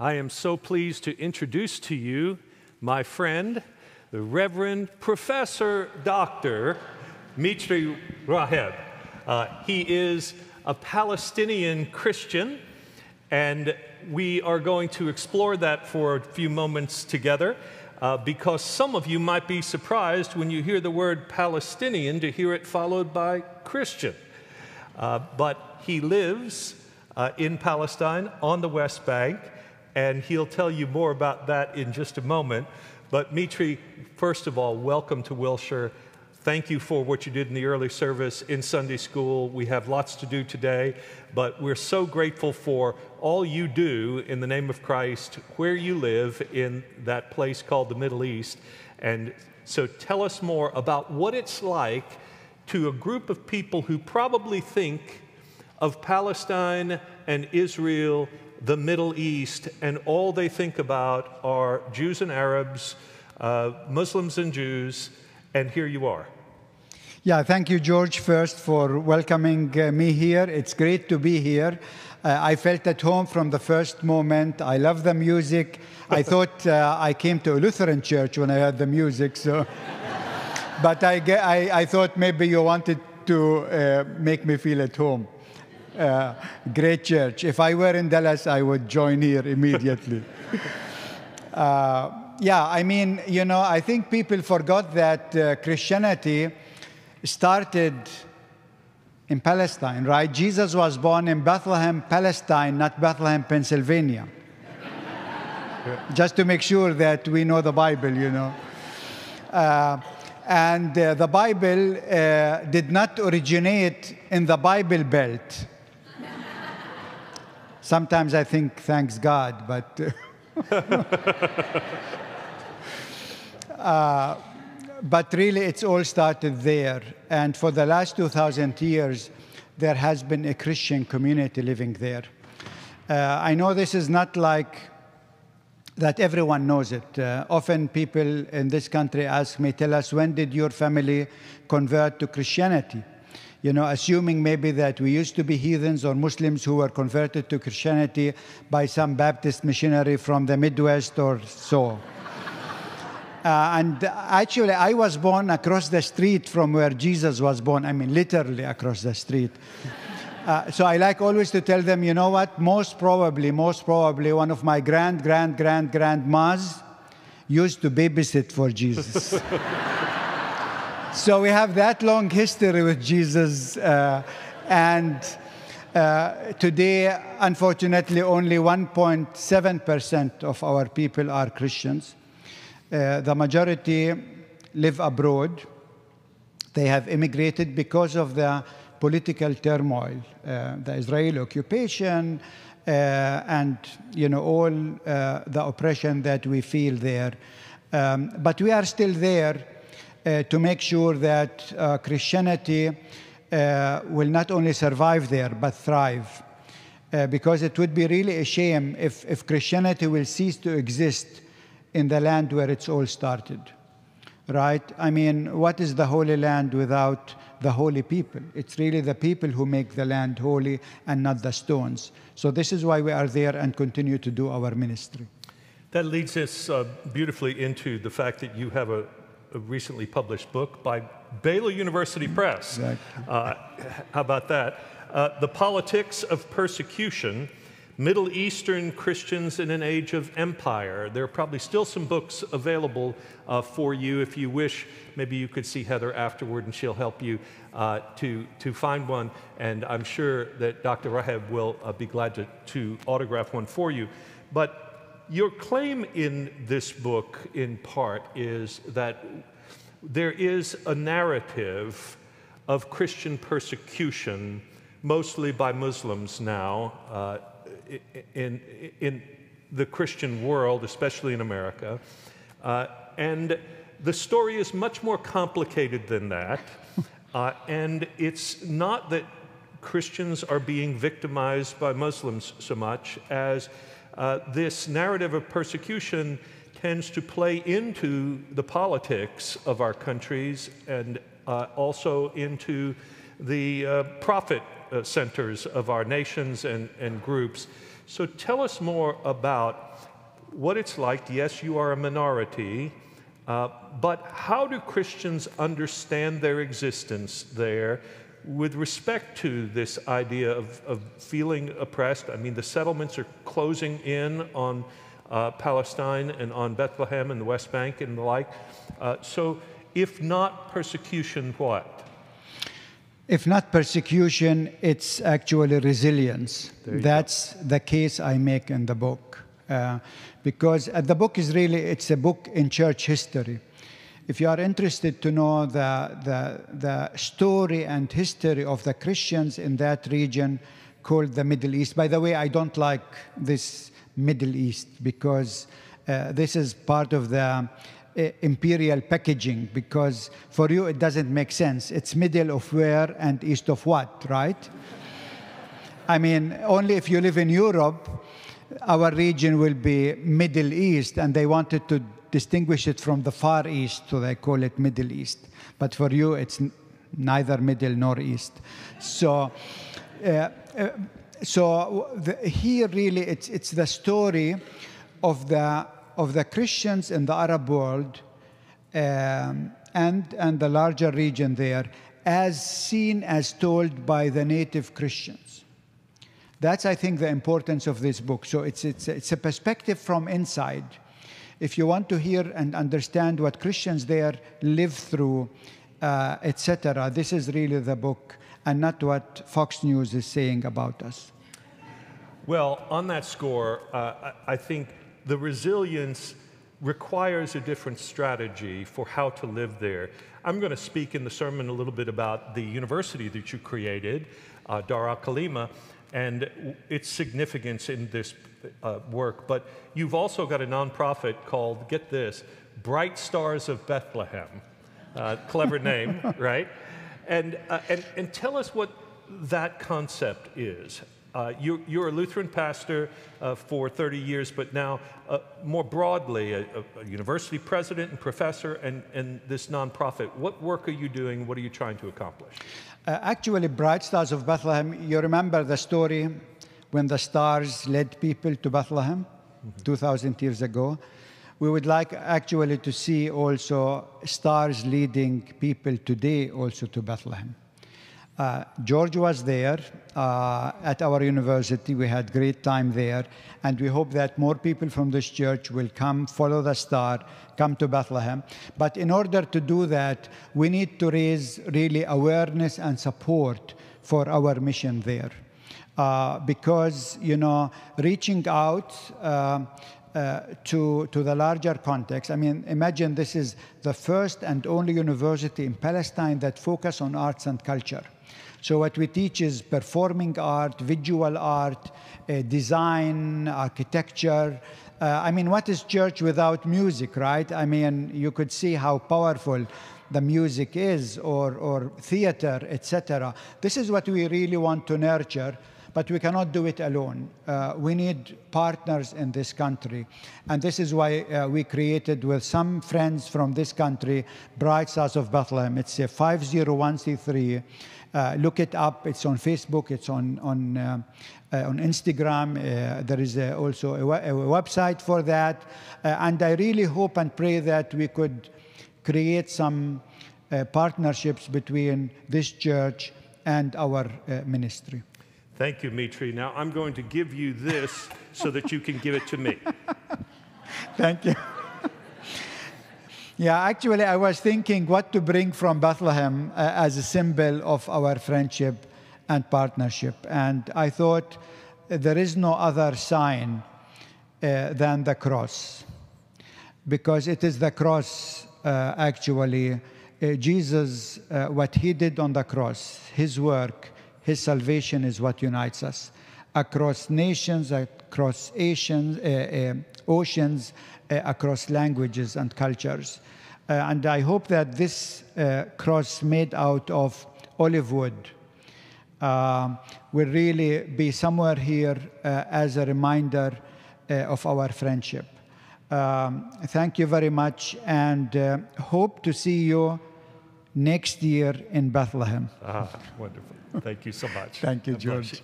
I am so pleased to introduce to you my friend, the Reverend Professor Dr. Mitri Raheb. He is a Palestinian Christian, and we are going to explore that for a few moments together, because some of you might be surprised when you hear the word Palestinian to hear it followed by Christian. But he lives in Palestine on the West Bank, and he'll tell you more about that in just a moment. But Mitri, first of all, welcome to Wilshire. Thank you for what you did in the early service in Sunday school. We have lots to do today, but we're so grateful for all you do in the name of Christ, where you live in that place called the Middle East. And so tell us more about what it's like to a group of people who probably think of Palestine and Israel, the Middle East, and all they think about are Jews and Arabs, Muslims and Jews, and here you are. Yeah, thank you, George, first for welcoming me here. It's great to be here. I felt at home from the first moment. I love the music. I thought I came to a Lutheran church when I heard the music, so. But I thought maybe you wanted to make me feel at home. Great church. If I were in Dallas, I would join here immediately. Yeah, I mean, you know, I think people forgot that Christianity started in Palestine, right? Jesus was born in Bethlehem, Palestine, not Bethlehem, Pennsylvania. Just to make sure that we know the Bible, you know. And the Bible did not originate in the Bible Belt. Sometimes I think, thanks God, but... but really, it's all started there. And for the last 2,000 years, there has been a Christian community living there. I know this is not like that everyone knows it. Often people in this country ask me, tell us, when did your family convert to Christianity? You know, assuming maybe that we used to be heathens or Muslims who were converted to Christianity by some Baptist missionary from the Midwest or so. And actually, I was born across the street from where Jesus was born. I mean, literally across the street. So I like always to tell them, you know what? Most probably, one of my grandmas used to babysit for Jesus. So we have that long history with Jesus, and today, unfortunately, only 1.7% of our people are Christians. The majority live abroad. They have immigrated because of the political turmoil, the Israeli occupation, and, you know, all the oppression that we feel there. But we are still there to make sure that Christianity will not only survive there, but thrive. Because it would be really a shame if Christianity will cease to exist in the land where it's all started, right? I mean, what is the Holy Land without the holy people? It's really the people who make the land holy and not the stones. So this is why we are there and continue to do our ministry. That leads us beautifully into the fact that you have a recently published book by Baylor University Press. Exactly. How about that? The Politics of Persecution, Middle Eastern Christians in an Age of Empire. There are probably still some books available for you if you wish. Maybe you could see Heather afterward and she'll help you to find one. And I'm sure that Dr. Raheb will be glad to autograph one for you. But your claim in this book, in part, is that there is a narrative of Christian persecution, mostly by Muslims now, in the Christian world, especially in America. And the story is much more complicated than that. And it's not that Christians are being victimized by Muslims so much as this narrative of persecution tends to play into the politics of our countries and also into the profit centers of our nations and groups. So tell us more about what it's like. Yes, you are a minority, but how do Christians understand their existence there with respect to this idea of feeling oppressed? I mean, the settlements are closing in on Palestine and on Bethlehem and the West Bank and the like. So if not persecution, what? If not persecution, it's actually resilience. That's the case I make in the book. Because the book is really, it's a book in church history. If you are interested to know the story and history of the Christians in that region called the Middle East. By the way, I don't like this Middle East because this is part of the imperial packaging, because for you it doesn't make sense. It's middle of where and east of what, right? I mean, only if you live in Europe, our region will be Middle East, and they wanted to distinguish it from the Far East, so they call it Middle East. But for you, it's neither middle nor east. So, here really, it's the story of the Christians in the Arab world and the larger region there, as seen, as told by the native Christians. That's, I think, the importance of this book. So it's a perspective from inside. If you want to hear and understand what Christians there live through, etc., this is really the book, and not what Fox News is saying about us. Well, on that score, I think the resilience requires a different strategy for how to live there. I'm going to speak in the sermon a little bit about the university that you created, Dar al-Khalima, and its significance in this work. But you've also got a nonprofit called, get this, Bright Stars of Bethlehem. Clever name, right? And tell us what that concept is. You're a Lutheran pastor for 30 years, but now more broadly, a university president and professor and this nonprofit. What work are you doing? What are you trying to accomplish? Actually, Bright Stars of Bethlehem, you remember the story when the stars led people to Bethlehem 2,000 years ago? We would like actually to see also stars leading people today also to Bethlehem. George was there at our university. We had great time there, and we hope that more people from this church will come, follow the star, come to Bethlehem. But in order to do that, we need to raise really awareness and support for our mission there. Because, you know, reaching out to the larger context. I mean, imagine this is the first and only university in Palestine that focuses on arts and culture. So what we teach is performing art, visual art, design, architecture. I mean, what is church without music, right? I mean, you could see how powerful the music is, or theater, etc. This is what we really want to nurture, but we cannot do it alone. We need partners in this country. And this is why we created, with some friends from this country, Bright Stars of Bethlehem. It's a 501c3. Look it up. It's on Facebook. It's on Instagram. There is also a website for that. And I really hope and pray that we could create some partnerships between this church and our ministry. Thank you, Mitri. Now I'm going to give you this so that you can give it to me. Thank you. Yeah, actually, I was thinking what to bring from Bethlehem as a symbol of our friendship and partnership. And I thought there is no other sign than the cross, because it is the cross, actually. Jesus, what he did on the cross, his work, his salvation is what unites us across nations, across oceans, across languages and cultures. And I hope that this cross made out of olive wood will really be somewhere here as a reminder of our friendship. Thank you very much, and hope to see you next year in Bethlehem. Ah, wonderful. Thank you so much. Thank you, George.